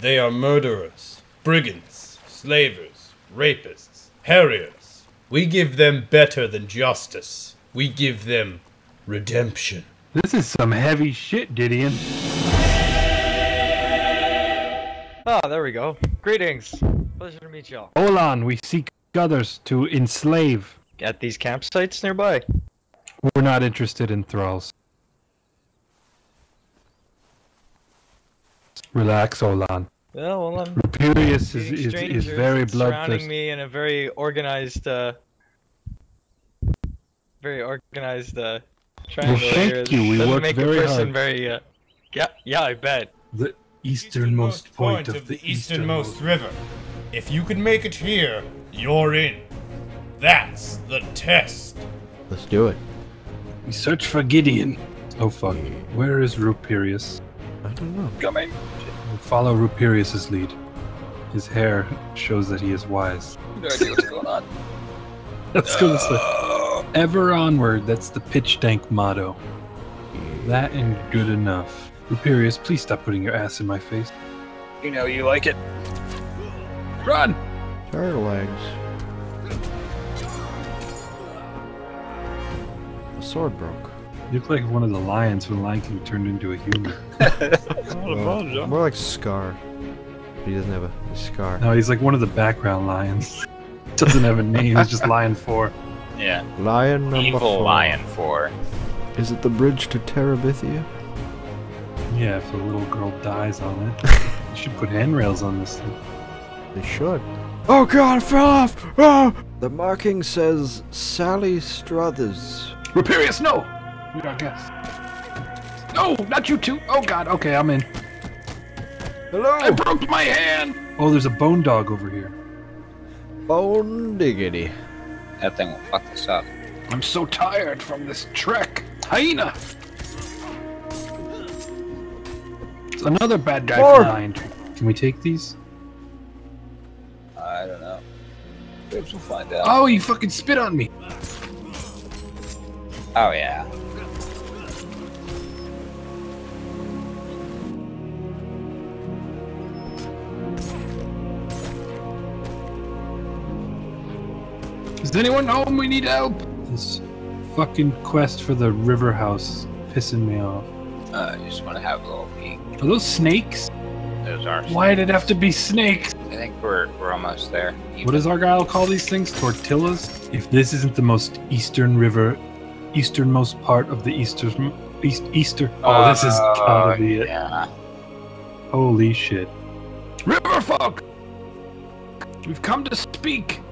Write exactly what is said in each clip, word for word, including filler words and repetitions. They are murderers, brigands, slavers, rapists, harriers. We give them better than justice. We give them redemption. This is some heavy shit, Gideon. Ah, there we go. Greetings. Pleasure to meet y'all. Olan, we seek others to enslave. At these campsites nearby. We're not interested in thralls. Relax, Olan. Well, well, I'm Ruperius is, is, is very bloodthirsty. Surrounding me in a very organized, uh, very organized uh, triangle. Well, thank you. We work very hard. Doesn't make a person very. Uh, yeah, yeah, I bet. The easternmost, easternmost point, point of, of the easternmost, easternmost river. If you can make it here, you're in. That's the test. Let's do it. We search for Gideon. Oh fuck! Where is Ruperius? I don't know. Coming. Follow Ruperius's lead. His hair shows that he is wise. No idea what's going on. Let's go this way. Ever onward, that's the pitch tank motto. That and good enough. Ruperius, please stop putting your ass in my face. You know you like it. Run! Tired legs. The sword broke. You look like one of the lions when Lion King turned into a human. Well, more like Scar. But he doesn't have a, a scar. No, he's like one of the background lions. Doesn't have a name, he's just Lion four. Yeah. Lion number Evil four. Lion four. Is it the bridge to Terabithia? Yeah, if a little girl dies on it. They should put handrails on this thing. They should. Oh god, I fell off! Oh! The marking says Sally Struthers. Ruperius, no! We don't guess. No, not you two. Oh god. Okay, I'm in. Hello. I broke my hand. Oh, there's a bone dog over here. Bone diggity. That thing will fuck this up. I'm so tired from this trek. Hyena. It's another bad guy More. behind. Can we take these? I don't know. Perhaps we'll find out. Oh, you fucking spit on me. Oh yeah. Is anyone home? We need help! This fucking quest for the river house is pissing me off. Uh, I just want to have a little peek. Are those snakes? Those are snakes. Why did it have to be snakes? I think we're, we're almost there. Even. What does Argyle call these things? Tortillas? If this isn't the most eastern river, easternmost part of the eastern, east, easter. Oh, uh, this is gotta be it. Yeah. Holy shit. River folk! We've come to speak!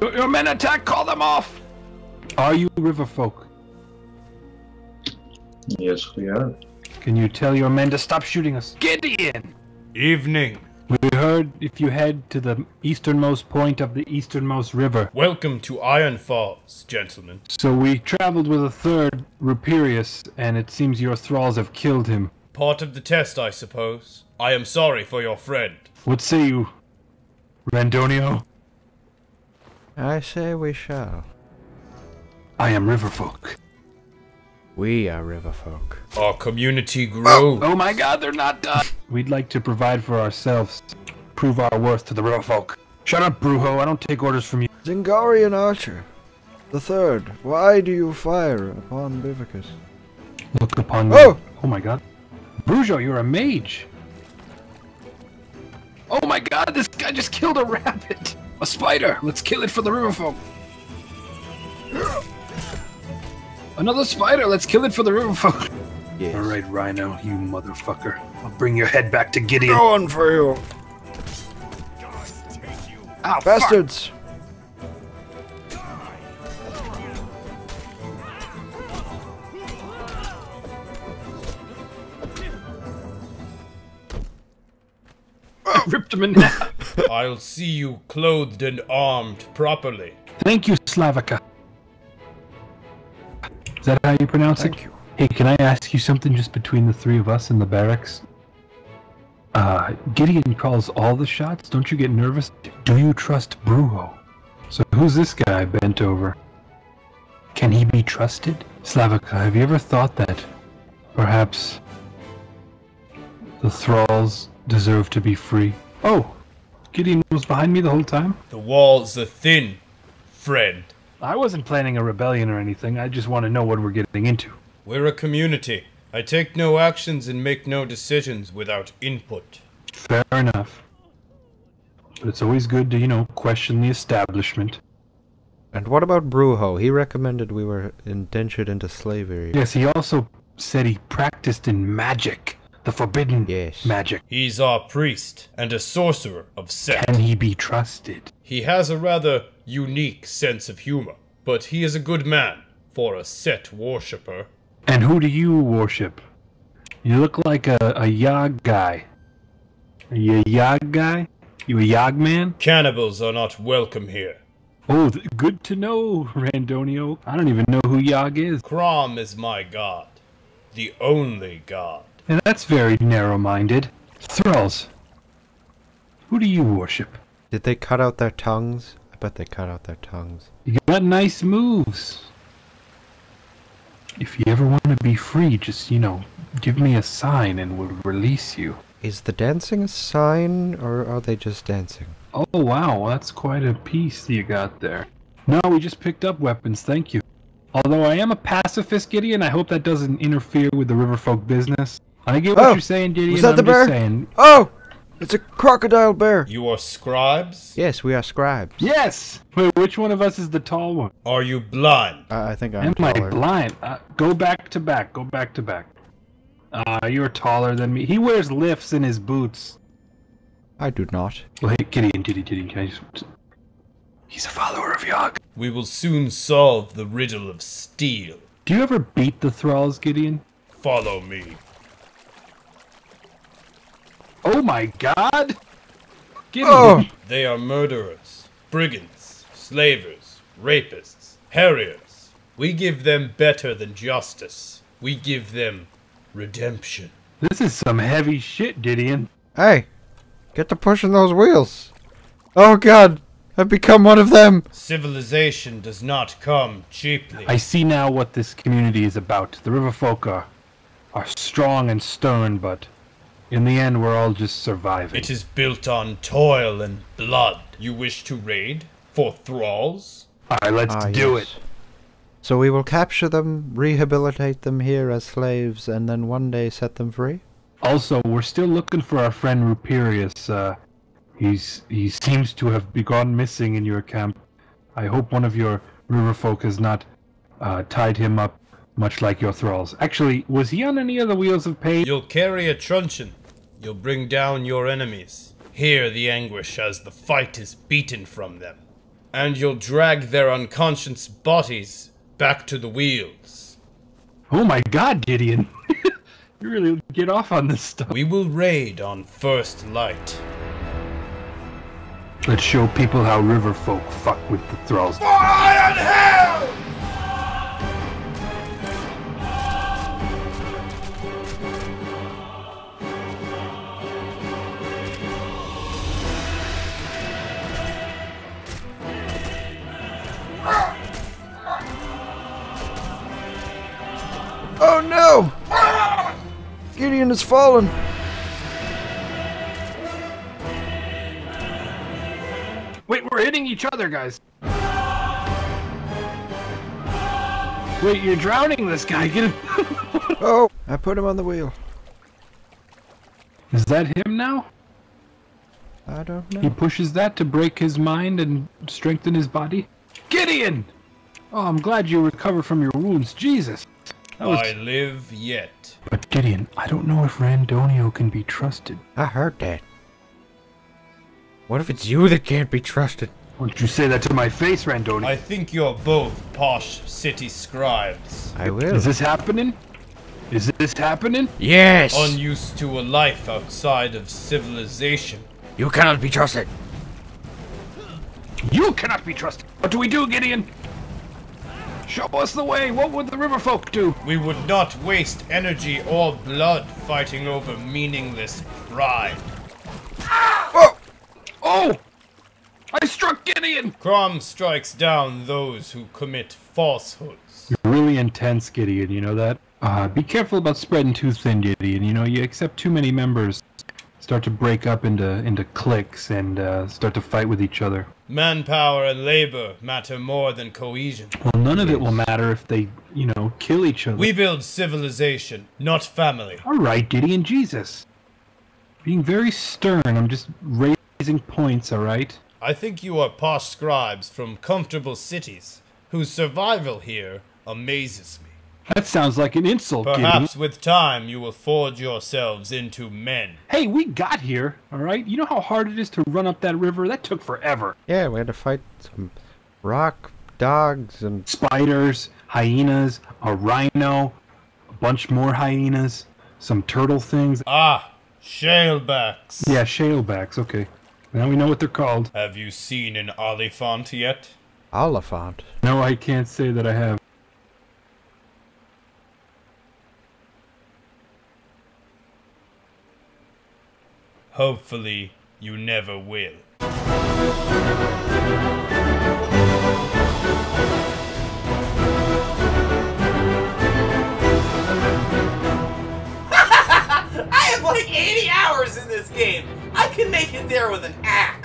Your, your men attack, call them off! Are you river folk? Yes, we are. Can you tell your men to stop shooting us? Gideon! Evening. We heard if you head to the easternmost point of the easternmost river. Welcome to Iron Falls, gentlemen. So we traveled with a third, Ruperius, and it seems your thralls have killed him. Part of the test, I suppose. I am sorry for your friend. What say you, Randonio? I say we shall. I am river folk. We are river folk. Our community grows. Oh, oh my god, they're not done. We'd like to provide for ourselves, prove our worth to the river folk. Shut up, Brujo, I don't take orders from you. Zingarian archer, the third, why do you fire upon Vivicus? Look upon me. Oh! Oh my god. Brujo, you're a mage. Oh my god, this guy just killed a rabbit. A spider, let's kill it for the river folk. Another spider, let's kill it for the river folk. Yes. Alright, Rhino, you motherfucker. I'll bring your head back to Gideon. Going for you. Ow, bastards! Fuck. I ripped him in half. I'll see you clothed and armed properly. Thank you, Slavica. Is that how you pronounce Thank it? You. Hey, can I ask you something just between the three of us in the barracks? Uh, Gideon calls all the shots. Don't you get nervous? Do you trust Brujo? So who's this guy bent over? Can he be trusted? Slavica, have you ever thought that perhaps The thralls deserve to be free. Oh! Gideon was behind me the whole time? The walls are thin, friend. I wasn't planning a rebellion or anything. I just want to know what we're getting into. We're a community. I take no actions and make no decisions without input. Fair enough. But it's always good to, you know, question the establishment. And what about Brujo? He recommended we were indentured into slavery. Yes, he also said he practiced in magic. The forbidden yes. magic. He's our priest and a sorcerer of sex. Can he be trusted? He has a rather unique sense of humor, but he is a good man for a set worshipper. And who do you worship? You look like a, a Yag guy. Are you a Yag guy? You a Yag man? Cannibals are not welcome here. Oh, good to know, Randonio. I don't even know who Yag is. Krom is my god. The only god. And that's very narrow-minded. Thralls, who do you worship? Did they cut out their tongues? I bet they cut out their tongues. You got nice moves. If you ever want to be free, just, you know, give me a sign and we'll release you. Is the dancing a sign, or are they just dancing? Oh, wow, that's quite a piece you got there. No, we just picked up weapons, thank you. Although I am a pacifist, Gideon, I hope that doesn't interfere with the River Folk business. I get what oh, you're saying, Gideon. Was that I'm the bear? Just saying. Oh! It's a crocodile bear! You are scribes? Yes, we are scribes. Yes! Wait, which one of us is the tall one? Are you blind? Uh, I think I'm am taller. Am I blind? Uh, go back to back, go back to back. Uh, you're taller than me. He wears lifts in his boots. I do not. Well, hey, Gideon, Gideon, Gideon, can I just... He's a follower of Yog. We will soon solve the riddle of steel. Do you ever beat the thralls, Gideon? Follow me. Oh my god! Gideon! Oh. They are murderers, brigands, slavers, rapists, harriers. We give them better than justice. We give them redemption. This is some heavy shit, Gideon. Hey, get to pushing those wheels. Oh god, I've become one of them. Civilization does not come cheaply. I see now what this community is about. The River Folk are, are strong and stern, but... in the end, we're all just surviving. It is built on toil and blood. You wish to raid for thralls? Alright, let's ah, do yes. it. So we will capture them, rehabilitate them here as slaves, and then one day set them free? Also, we're still looking for our friend Ruperius. Uh, he's he seems to have gone missing in your camp. I hope one of your river folk has not uh, tied him up, much like your thralls. Actually, was he on any of the wheels of pain? You'll carry a truncheon. You'll bring down your enemies. Hear the anguish as the fight is beaten from them. And you'll drag their unconscious bodies back to the wheels. Oh my god, Gideon. You really get off on this stuff. We will raid on first light. Let's show people how river folk fuck with the thralls. For Iron Hell! Oh no! Gideon has fallen! Wait, we're hitting each other, guys! Wait, you're drowning this guy! Get him! Oh! I put him on the wheel. Is that him now? I don't know. He pushes that to break his mind and strengthen his body? Gideon! Oh, I'm glad you recovered from your wounds. Jesus! Was... I live yet. But Gideon, I don't know if Randonio can be trusted. I heard that. What if it's you that can't be trusted? Don't you say that to my face, Randonio. I think you're both posh city scribes. I will. Is this happening? Is this happening? Yes! Unused to a life outside of civilization. You cannot be trusted. You cannot be trusted. What do we do, Gideon? Show us the way! What would the river folk do? We would not waste energy or blood fighting over meaningless pride. Ah! Whoa! Oh! I struck Gideon! Krom strikes down those who commit falsehoods. You're really intense, Gideon, you know that? Uh, be careful about spreading too thin, Gideon. You know, you accept too many members, start to break up into into cliques and uh, start to fight with each other. Manpower and labor matter more than cohesion. Well, none of it will matter if they, you know, kill each other. We build civilization, not family. All right, Gideon, Jesus. Being very stern, I'm just raising points, all right? I think you are posh scribes from comfortable cities whose survival here amazes me. That sounds like an insult, Gideon. Perhaps with time you will forge yourselves into men. Hey, we got here, all right? You know how hard it is to run up that river? That took forever. Yeah, we had to fight some rock dogs and... spiders, hyenas, a rhino, a bunch more hyenas, some turtle things. Ah, shalebacks. Yeah, shalebacks, okay. Now we know what they're called. Have you seen an oliphant yet? Oliphant? No, I can't say that I have. Hopefully, you never will. I have like eighty hours in this game! I can make it there with an axe!